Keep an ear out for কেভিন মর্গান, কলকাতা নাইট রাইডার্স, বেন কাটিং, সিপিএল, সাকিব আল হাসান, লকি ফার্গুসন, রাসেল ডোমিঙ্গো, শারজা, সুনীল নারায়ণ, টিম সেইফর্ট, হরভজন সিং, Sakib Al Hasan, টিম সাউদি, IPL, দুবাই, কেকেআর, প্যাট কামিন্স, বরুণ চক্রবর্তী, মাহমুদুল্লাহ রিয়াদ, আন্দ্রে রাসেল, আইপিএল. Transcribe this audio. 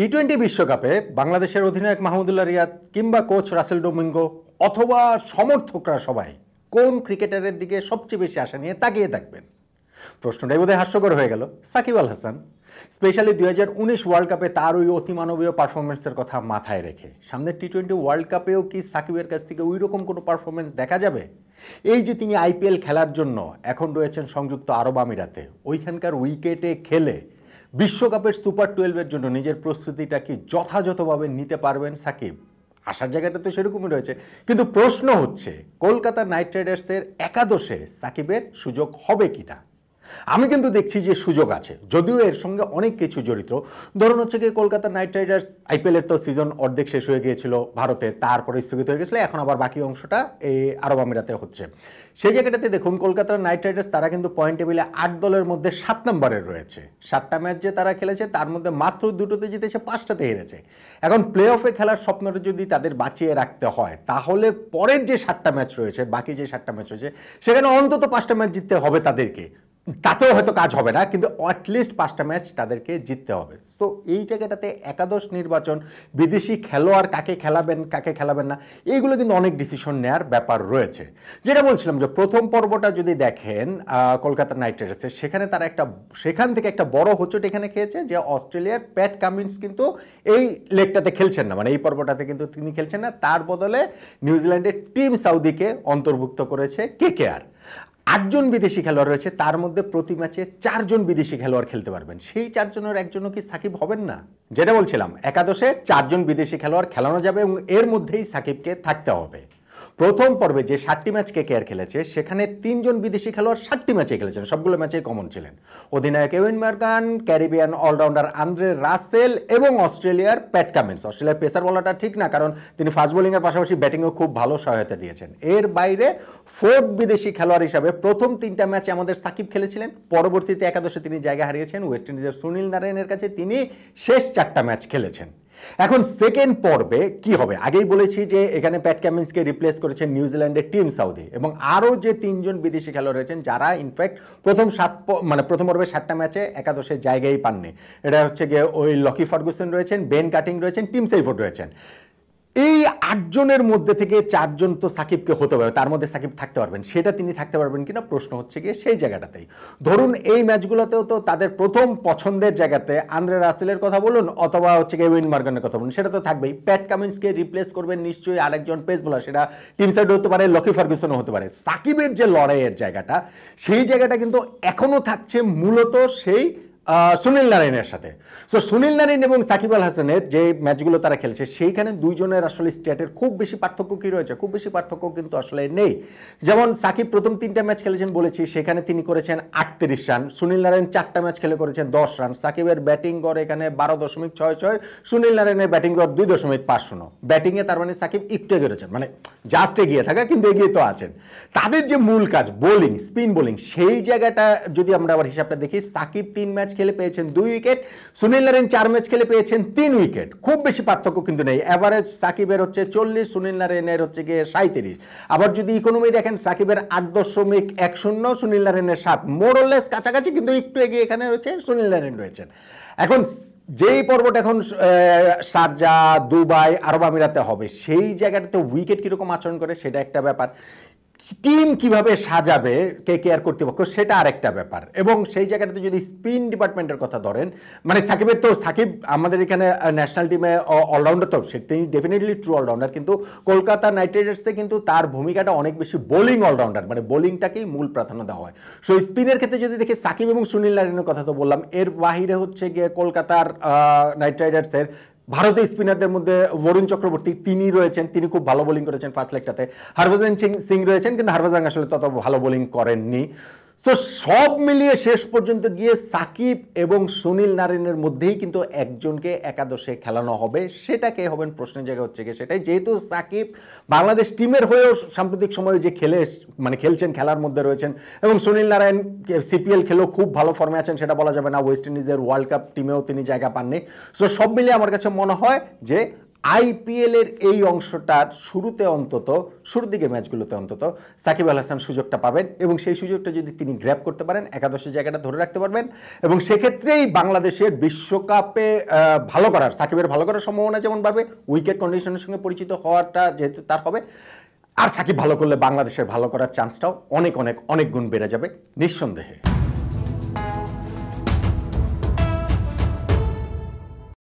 টি-20 বিশ্বকাপে বাংলাদেশের অধিনায়ক মাহমুদুল্লাহ রিয়াদ কিংবা কোচ রাসেল ডোমিঙ্গো অথবা সমর্থকরা সবাই কোন ক্রিকেটারের দিকে সবচেয়ে বেশি আশা নিয়ে তাকিয়ে থাকবেন? প্রশ্নটাই বোধহয় হাস্যকর হয়ে গেল। সাকিব আল হাসান স্পেশালি 2019 ওয়ার্ল্ড কাপে তার ওই অতিমানবীয় পারফরমেন্সের কথা মাথায় রেখে সামনে টি-20 ওয়ার্ল্ড কাপেও কি সাকিবের কাছ থেকে ওই রকম কোনো পারফরমেন্স দেখা যাবে? এই যে তিনি আইপিএল খেলার জন্য এখন রয়েছেন সংযুক্ত আরব আমিরাতে, ওইখানকার উইকেটে খেলে বিশ্বকাপের সুপার 12-এর জন্য নিজের প্রস্তুতিটা কি যথাযথভাবে নিতে পারবেন সাকিব? আসার জায়গাটা তো সেরকমই রয়েছে, কিন্তু প্রশ্ন হচ্ছে কলকাতা নাইট রাইডার্সের একাদশে সাকিবের সুযোগ হবে কিনা। আমি কিন্তু দেখছি যে সুযোগ আছে, যদিও এর সঙ্গে অনেক কিছু জড়িত। ধরুন হচ্ছে কি কলকাতা নাইট রাইডার্স আইপিএলের তো সিজন অর্ধেক শেষ হয়ে গিয়েছিল ভারতে, তারপরে স্থগিত হয়ে গেছিলো, এখন আবার বাকি অংশটা এই আরব আমিরাতে হচ্ছে। সেই জায়গাটাতে দেখুন কলকাতা নাইট রাইডার্স তারা কিন্তু পয়েন্ট টেবিলে 8 দলের মধ্যে 7 নম্বরে রয়েছে। 7টা ম্যাচ যে তারা খেলেছে তার মধ্যে মাত্র 2টোতে জিতেছে, 5টাতে হেরেছে। এখন প্লে অফে খেলার স্বপ্নটা যদি তাদের বাঁচিয়ে রাখতে হয় তাহলে পরের যে 7টা ম্যাচ রয়েছে, বাকি যে 7টা ম্যাচ রয়েছে সেখানে অন্তত 5টা ম্যাচ জিততে হবে তাদেরকে। তাতেও হয়তো কাজ হবে না, কিন্তু অ্যাটলিস্ট 5টা ম্যাচ তাদেরকে জিততে হবে। তো এই জায়গাটাতে একাদশ নির্বাচন, বিদেশি খেলোয়াড় কাকে খেলাবেন কাকে খেলাবেন না, এইগুলো কিন্তু অনেক ডিসিশন নেওয়ার ব্যাপার রয়েছে। যেটা বলছিলাম যে প্রথম পর্বটা যদি দেখেন কলকাতা নাইট রাইডার্সের, সেখানে তারা সেখান থেকে একটা বড় হোঁচট এখানে খেয়েছে যে অস্ট্রেলিয়ার প্যাট কামিন্স কিন্তু এই লেগটাতে খেলছেন না, মানে এই পর্বটাতে কিন্তু তিনি খেলছেন না, তার বদলে নিউজিল্যান্ডের টিম সাউদিকে অন্তর্ভুক্ত করেছে কেকেআর। 8 জন বিদেশি খেলোয়াড় রয়েছে, তার মধ্যে প্রতি ম্যাচে 4 জন বিদেশি খেলোয়াড় খেলতে পারবেন। সেই 4 জনের একজনও কি সাকিব হবেন না? যেটা বলছিলাম একাদশে 4 জন বিদেশি খেলোয়াড় খেলানো যাবে এবং এর মধ্যেই সাকিবকে থাকতে হবে। প্রথম পর্বে যে 7টি ম্যাচ কেকেআর খেলেছে সেখানে 3 জন বিদেশি খেলোয়াড় 7টি ম্যাচে খেলেছেন, সবগুলো ম্যাচেই কমন ছিলেন। অধিনায়ক কেভিন মর্গান, Caribbean allrounder আন্দ্রে রাসেল এবং অস্ট্রেলিয়ার প্যাট কামিন্স। অস্ট্রেলিয়ার পেসার বলাটা ঠিক না, কারণ তিনি ফাস্ট বোলিংয়ের পাশাপাশি ব্যাটিংও খুব ভালো সহায়তা দিয়েছেন। এর বাইরে 4th বিদেশি খেলোয়াড় হিসাবে প্রথম 3টা ম্যাচে আমাদের সাকিব খেলেছিলেন, পরবর্তীতে একাদশে তিনি জায়গা হারিয়েছেন ওয়েস্ট ইন্ডিজের সুনীল নারায়ণের কাছে, তিনি শেষ 4টা ম্যাচ খেলেছেন। এখন সেকেন্ড পর্বে কি হবে? আগেই বলেছি যে এখানে প্যাট কামিন্সকে রিপ্লেস করেছেন নিউজিল্যান্ডের টিম সাউদি এবং আরও যে 3 জন বিদেশি খেলোয়াড় রয়েছেন যারা ইনফ্যাক্ট প্রথম পর্বে 7টা ম্যাচে একাদশে জায়গাই পাননি। এটা হচ্ছে গিয়ে ওই লকি ফার্গুসন রয়েছেন, বেন কাটিং রয়েছেন, টিম সেইফর্ট রয়েছেন। এই 8 জনের মধ্যে থেকে 4 জন তো সাকিবকে হতে পারবে, তার মধ্যে সাকিব থাকতে পারবেন। সেটা তিনি থাকতে পারবেন কিনা প্রশ্ন হচ্ছে গিয়ে সেই জায়গাটাতেই। ধরুন এই ম্যাচগুলোতেও তো তাদের প্রথম পছন্দের জায়গাতে আন্দ্রে রাসেলের কথা বলুন অথবা হচ্ছে কেভিন মর্গানের কথা বলুন, সেটা তো থাকবেই। প্যাট কামিন্সকে রিপ্লেস করবেন নিশ্চয়ই আরেকজন পেস বোলার, সেটা টিম সাইড হতে পারে, লকি ফার্গুসনও হতে পারে। সাকিবের যে লড়াইয়ের জায়গাটা, সেই জায়গাটা কিন্তু এখনও থাকছে মূলত সেই সুনীল নারায়ণের সাথে। সো সুনীল নারায়ণ এবং সাকিব আল হাসানের যে ম্যাচগুলো তারা খেলছে সেইখানে 2 জনের আসলে স্ট্যাটের খুব বেশি পার্থক্য কি রয়েছে? খুব বেশি পার্থক্য কিন্তু আসলে নেই। যেমন সাকিব প্রথম 3টা ম্যাচ খেলেছেন বলেছি, সেখানে তিনি করেছেন 38 রান, সুনীল নারায়ণ 4টা ম্যাচ খেলে করেছেন 10 রান। সাকিবের ব্যাটিং গড় এখানে 12.66, সুনীল নারায়ণের ব্যাটিং গড় 2.50। ব্যাটিংয়ে তার মানে সাকিব একটু এগিয়ে রয়েছেন, মানে জাস্ট এগিয়ে থাকা, কিন্তু এগিয়ে তো আছেন। তাদের যে মূল কাজ বোলিং, স্পিন বোলিং, সেই জায়গাটা যদি আমরা আবার হিসাবটা দেখি, সাকিব 3 ম্যাচ খেলে পেয়েছেন 2 উইকেট, সুনীল নারায়ণ 4 ম্যাচ খেলে পেয়েছেন 3 উইকেট। খুব বেশি পার্থক্য কিন্তু নেই। এভারেজ সাকিবের হচ্ছে 40, সুনীল নারায়ণের হচ্ছে গিয়ে 37। আবার যদি ইকোনমি দেখেন, সাকিবের 8.10, সুনীল নারায়ণের 7, মোরলেস কাছাকাছি, কিন্তু একটু এগিয়ে এখানে রয়েছে সুনীল নারায়ণ রয়েছেন। এখন যেই পর্বটা এখন শারজা, দুবাই, আরব আমিরাতে হবে, সেই জায়গাটাতে উইকেট কিরকম আচরণ করে সেটা একটা ব্যাপার, টিম কিভাবে সাজাবে কেকেআর কর্তৃপক্ষ সেটা আরেকটা ব্যাপার। এবং সেই জায়গাটাতে যদি স্পিন ডিপার্টমেন্টের কথা ধরেন, মানে সাকিব আমাদের এখানে ন্যাশনাল টিমে অলরাউন্ডার, তো তিনি ডেফিনেটলি ট্রু অলরাউন্ডার, কিন্তু কলকাতা নাইট রাইডার্সে কিন্তু তার ভূমিকাটা অনেক বেশি বোলিং অলরাউন্ডার, মানে বোলিংটাকেই মূল প্রাধান্য দেওয়া হয়। সো স্পিনের ক্ষেত্রে যদি দেখি সাকিব এবং সুনীল নারায়ণের কথা তো বললাম, এর বাহিরে হচ্ছে গিয়ে কলকাতার নাইট রাইডার্সের ভারতীয় স্পিনারদের মধ্যে বরুণ চক্রবর্তী তিনি রয়েছেন, তিনি খুব ভালো বোলিং করেছেন ফার্স্ট লেগটাতে। হরভজন সিং রয়েছেন, কিন্তু হরভজন আসলে তত ভালো বোলিং করেননি। সো সব মিলিয়ে শেষ পর্যন্ত গিয়ে সাকিব এবং সুনীল নারায়ণের মধ্যেই কিন্তু একজনকে একাদশে খেলানো হবে। সেটা কে হবেন প্রশ্নের জায়গা হচ্ছে গিয়ে সেটাই। যেহেতু সাকিব বাংলাদেশ টিমের হয়েও সাম্প্রতিক সময়ে যে খেলছেন, খেলার মধ্যে রয়েছেন, এবং সুনীল নারায়ণ সিপিএল খেলেও খুব ভালো ফর্মে আছেন সেটা বলা যাবে না, ওয়েস্ট ইন্ডিজের ওয়ার্ল্ড কাপ টিমেও তিনি জায়গা পাননি। সো সব মিলিয়ে আমার কাছে মনে হয় যে आईपीएल एर अंशटार शुरूते अंतत शुरू दिके मैचगुलोते अंतत साकिब आल हासान सुयोगटा पाबेन एबं सेई सुयोगटा जोदि तिनि ग्रैब करते पारेन एकादशे जायगाटा धरे राखते पारबेन एबं सेई क्षेत्रेई बांग्लादेशेर विश्वकपे भालो करार साकिबेर भालो करार सम्भावना जेमन भावे उइकेट कन्डिशनेर संगे परिचित होवाटा जेहेतु तार होबे आर साकिब भालो करले बांग्लादेशेर भालो करार चान्सटाओ अनेक अनेक अनेक गुण बेड़े जाबे निस्संदेहे।